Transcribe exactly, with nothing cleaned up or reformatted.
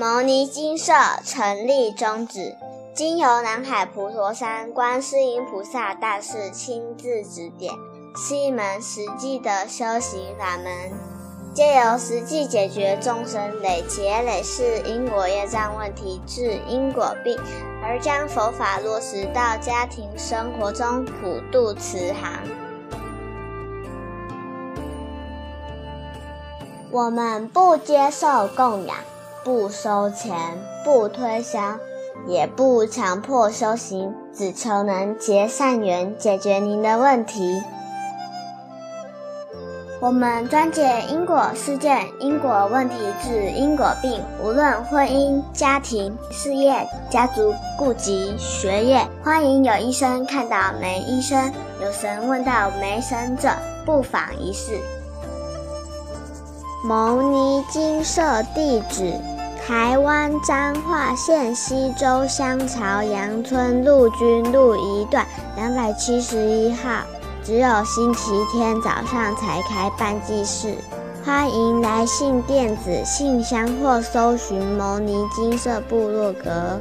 牟尼精舍成立宗旨，经由南海普陀山观世音菩萨大士亲自指点，是一门实际的修行法门，借由实际解决众生累劫累世因果业障问题，治因果病，而将佛法落实到家庭生活中，普度慈航。我们不接受供养，不收钱，不推销，也不强迫修行，只求能结善缘，解决您的问题。我们专解因果事件、因果问题，治因果病，无论婚姻、家庭、事业、家族、顾及、学业。欢迎有医生看到没医生，有神问到没神者，不妨一试。牟尼精舍地址：台湾彰化县溪州乡朝阳村陆军路一段二七一号，只有星期天早上才开办祭事。欢迎来信电子信箱或搜寻牟尼精舍部落格。